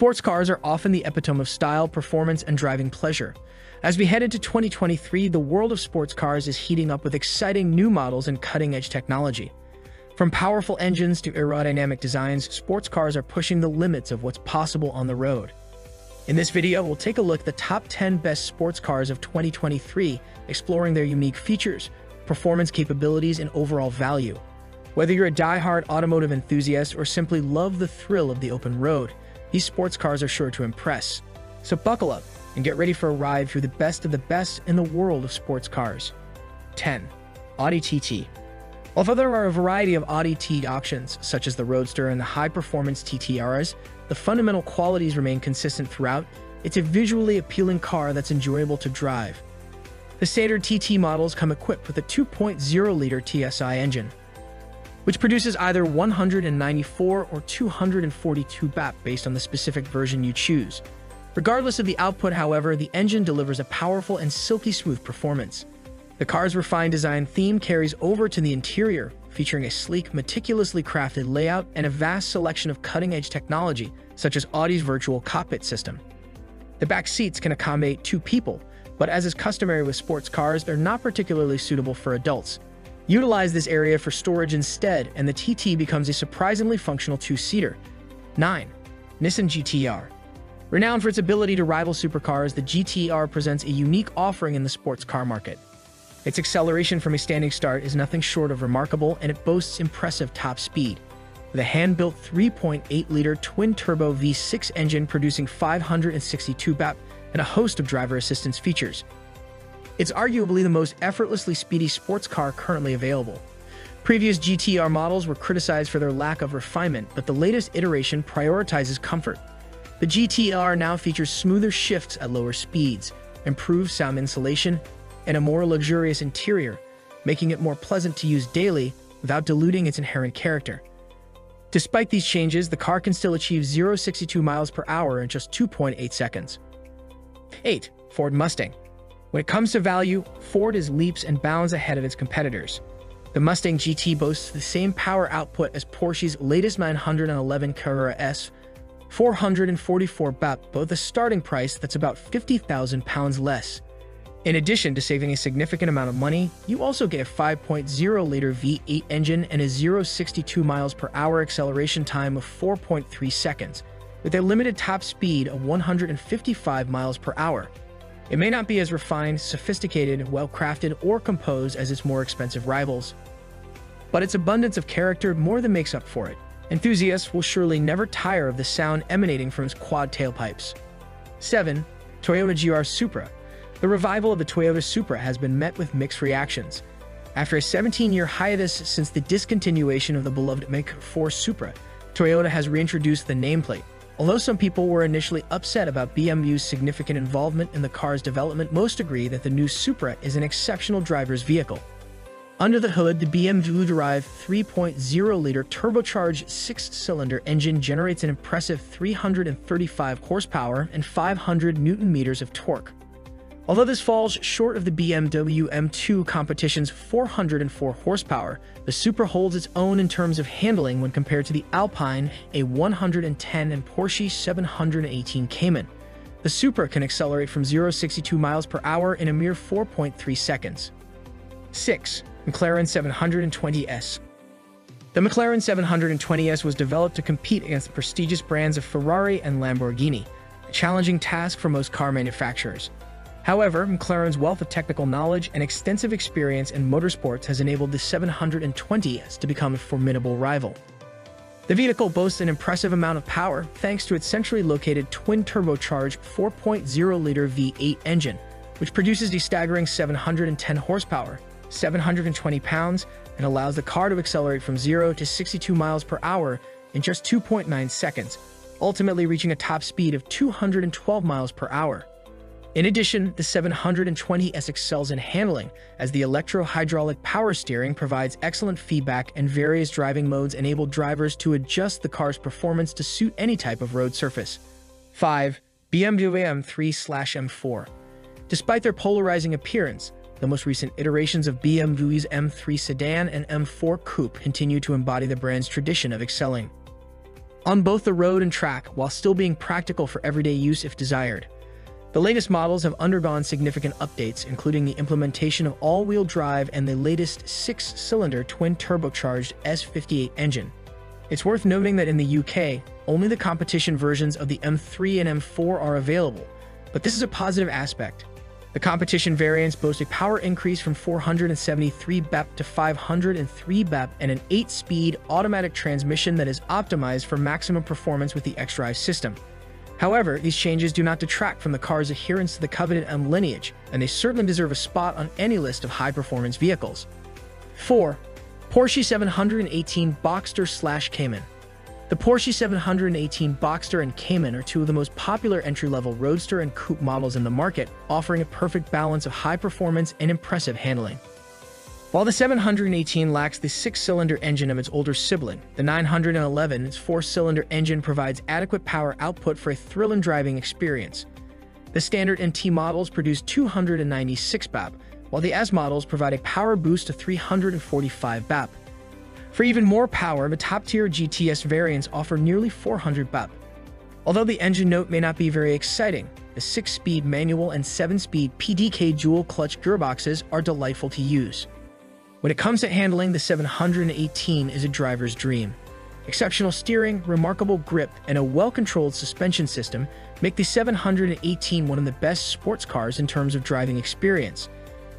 Sports cars are often the epitome of style, performance, and driving pleasure. As we head into 2023, the world of sports cars is heating up with exciting new models and cutting-edge technology. From powerful engines to aerodynamic designs, sports cars are pushing the limits of what's possible on the road. In this video, we'll take a look at the top 10 best sports cars of 2023, exploring their unique features, performance capabilities, and overall value. Whether you're a die-hard automotive enthusiast or simply love the thrill of the open road, these sports cars are sure to impress. So buckle up and get ready for a ride through the best of the best in the world of sports cars. 10. Audi TT. Although there are a variety of Audi TT options, such as the Roadster and the high-performance TTRS, the fundamental qualities remain consistent throughout. It's a visually appealing car that's enjoyable to drive. The standard TT models come equipped with a 2.0-liter TSI engine, which produces either 194 or 242 bp based on the specific version you choose. Regardless of the output, however, the engine delivers a powerful and silky smooth performance. The car's refined design theme carries over to the interior, featuring a sleek, meticulously crafted layout and a vast selection of cutting-edge technology, such as Audi's virtual cockpit system. The back seats can accommodate two people, but as is customary with sports cars, they're not particularly suitable for adults. Utilize this area for storage instead, and the TT becomes a surprisingly functional two-seater. 9. Nissan GTR. Renowned for its ability to rival supercars, the GTR presents a unique offering in the sports car market. Its acceleration from a standing start is nothing short of remarkable, and it boasts impressive top speed, with a hand-built 3.8-liter twin-turbo V6 engine producing 562 bp and a host of driver assistance features. It's arguably the most effortlessly speedy sports car currently available. Previous GTR models were criticized for their lack of refinement, but the latest iteration prioritizes comfort. The GTR now features smoother shifts at lower speeds, improved sound insulation, and a more luxurious interior, making it more pleasant to use daily without diluting its inherent character. Despite these changes, the car can still achieve 0-62 miles per hour in just 2.8 seconds. 8. Ford Mustang. When it comes to value, Ford is leaps and bounds ahead of its competitors. The Mustang GT boasts the same power output as Porsche's latest 911 Carrera S, 444 bp, but with a starting price that's about £50,000 less. In addition to saving a significant amount of money, you also get a 5.0-liter V8 engine and a 0-62 miles per hour acceleration time of 4.3 seconds, with a limited top speed of 155 miles per hour. It may not be as refined, sophisticated, well-crafted, or composed as its more expensive rivals, but its abundance of character more than makes up for it. Enthusiasts will surely never tire of the sound emanating from its quad tailpipes. 7. Toyota GR Supra. The revival of the Toyota Supra has been met with mixed reactions. After a 17-year hiatus since the discontinuation of the beloved Mk4 Supra, Toyota has reintroduced the nameplate. Although some people were initially upset about BMW's significant involvement in the car's development, most agree that the new Supra is an exceptional driver's vehicle. Under the hood, the BMW-derived 3.0-liter turbocharged six-cylinder engine generates an impressive 335 horsepower and 500 newton-meters of torque. Although this falls short of the BMW M2 competition's 404 horsepower, the Supra holds its own in terms of handling when compared to the Alpine A110 and Porsche 718 Cayman. The Supra can accelerate from 0-62 miles per hour in a mere 4.3 seconds. 6. McLaren 720S. The McLaren 720S was developed to compete against the prestigious brands of Ferrari and Lamborghini, a challenging task for most car manufacturers. However, McLaren's wealth of technical knowledge and extensive experience in motorsports has enabled the 720S to become a formidable rival. The vehicle boasts an impressive amount of power thanks to its centrally located twin-turbocharged 4.0-liter V8 engine, which produces a staggering 710 horsepower, 720 pounds, and allows the car to accelerate from 0-62 miles per hour in just 2.9 seconds, ultimately reaching a top speed of 212 miles per hour. In addition, the 720S excels in handling, as the electro-hydraulic power steering provides excellent feedback, and various driving modes enable drivers to adjust the car's performance to suit any type of road surface. 5. BMW M3/M4. Despite their polarizing appearance, the most recent iterations of BMW's M3 sedan and M4 coupe continue to embody the brand's tradition of excelling. on both the road and track while still being practical for everyday use if desired. The latest models have undergone significant updates, including the implementation of all-wheel drive and the latest 6-cylinder twin-turbocharged S58 engine. It's worth noting that in the UK, only the competition versions of the M3 and M4 are available, but this is a positive aspect. The competition variants boast a power increase from 473 bp to 503 bp and an 8-speed automatic transmission that is optimized for maximum performance with the xDrive system. However, these changes do not detract from the car's adherence to the coveted M lineage, and they certainly deserve a spot on any list of high-performance vehicles. 4. Porsche 718 Boxster/Cayman. The Porsche 718 Boxster and Cayman are two of the most popular entry-level roadster and coupe models in the market, offering a perfect balance of high performance and impressive handling. While the 718 lacks the 6-cylinder engine of its older sibling, the 911, its 4-cylinder engine, provides adequate power output for a thrilling driving experience. The standard MT models produce 296 bp, while the S models provide a power boost to 345 bp. For even more power, the top-tier GTS variants offer nearly 400 bp. Although the engine note may not be very exciting, the 6-speed manual and 7-speed PDK dual-clutch gearboxes are delightful to use. When it comes to handling, the 718 is a driver's dream. Exceptional steering, remarkable grip, and a well-controlled suspension system make the 718 one of the best sports cars in terms of driving experience.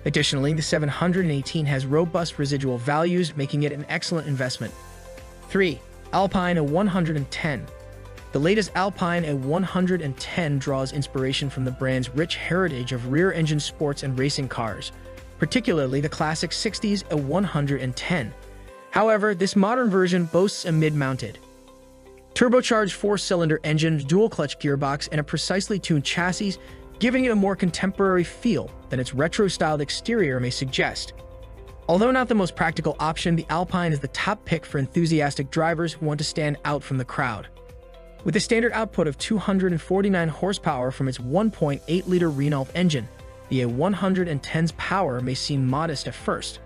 Additionally, the 718 has robust residual values, making it an excellent investment. 3. Alpine A110. The latest Alpine A110 draws inspiration from the brand's rich heritage of rear-engine sports and racing cars, particularly the classic 60s A110. However, this modern version boasts a mid-mounted turbocharged 4-cylinder engine, dual-clutch gearbox, and a precisely tuned chassis, giving it a more contemporary feel than its retro-styled exterior may suggest. Although not the most practical option, the Alpine is the top pick for enthusiastic drivers who want to stand out from the crowd. With a standard output of 249 horsepower from its 1.8-liter Renault engine, the A110's power may seem modest at first.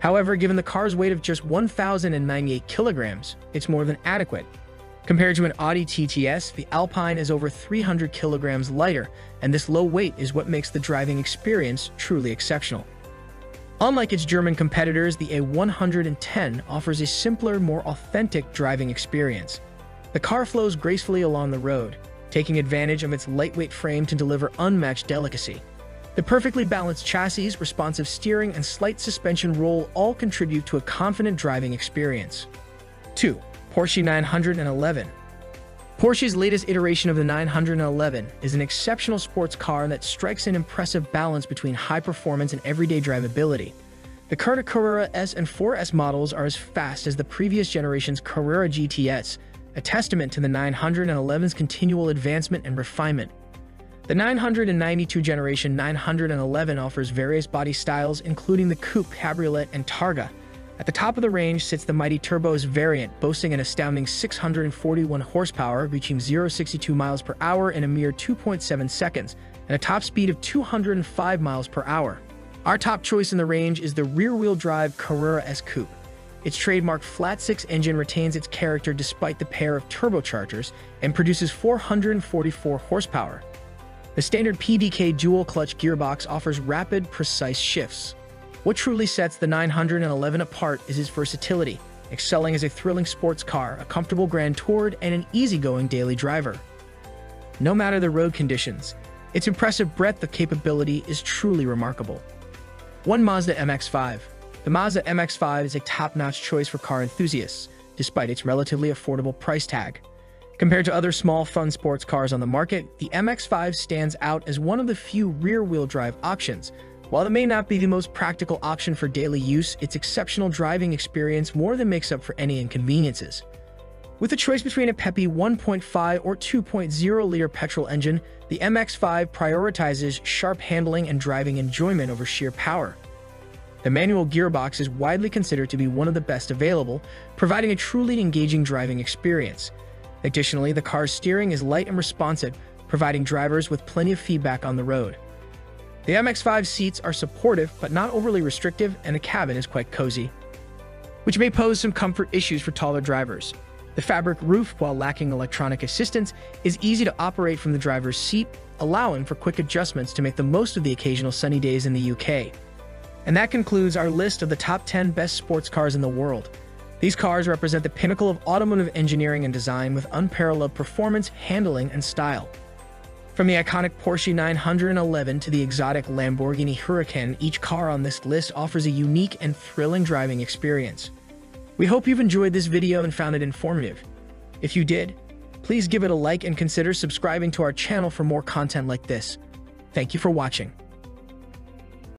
However, given the car's weight of just 1,098 kilograms, it's more than adequate. Compared to an Audi TTS, the Alpine is over 300 kilograms lighter, and this low weight is what makes the driving experience truly exceptional. Unlike its German competitors, the A110 offers a simpler, more authentic driving experience. The car flows gracefully along the road, taking advantage of its lightweight frame to deliver unmatched delicacy. The perfectly balanced chassis, responsive steering, and slight suspension roll all contribute to a confident driving experience. 2. Porsche 911. Porsche's latest iteration of the 911 is an exceptional sports car that strikes an impressive balance between high performance and everyday drivability. The current Carrera S and 4S models are as fast as the previous generation's Carrera GTS, a testament to the 911's continual advancement and refinement. The 992 generation 911 offers various body styles, including the coupe, cabriolet, and targa. At the top of the range sits the mighty Turbo S variant, boasting an astounding 641 horsepower, reaching 0-62 miles per hour in a mere 2.7 seconds, and a top speed of 205 miles per hour. Our top choice in the range is the rear-wheel drive Carrera S Coupe. Its trademark flat-six engine retains its character despite the pair of turbochargers and produces 444 horsepower. The standard PDK dual-clutch gearbox offers rapid, precise shifts. What truly sets the 911 apart is its versatility, excelling as a thrilling sports car, a comfortable grand tour, and an easygoing daily driver. No matter the road conditions, its impressive breadth of capability is truly remarkable. 1. Mazda MX-5. The Mazda MX-5 is a top-notch choice for car enthusiasts, despite its relatively affordable price tag. Compared to other small, fun sports cars on the market, the MX-5 stands out as one of the few rear-wheel drive options. While it may not be the most practical option for daily use, its exceptional driving experience more than makes up for any inconveniences. With a choice between a peppy 1.5 or 2.0-liter petrol engine, the MX-5 prioritizes sharp handling and driving enjoyment over sheer power. The manual gearbox is widely considered to be one of the best available, providing a truly engaging driving experience. Additionally, the car's steering is light and responsive, providing drivers with plenty of feedback on the road. The MX-5 seats are supportive but not overly restrictive, and the cabin is quite cozy, which may pose some comfort issues for taller drivers. The fabric roof, while lacking electronic assistance, is easy to operate from the driver's seat, allowing for quick adjustments to make the most of the occasional sunny days in the UK. And that concludes our list of the top 10 best sports cars in the world. These cars represent the pinnacle of automotive engineering and design with unparalleled performance, handling, and style. From the iconic Porsche 911 to the exotic Lamborghini Huracan, each car on this list offers a unique and thrilling driving experience. We hope you've enjoyed this video and found it informative. If you did, please give it a like and consider subscribing to our channel for more content like this. Thank you for watching.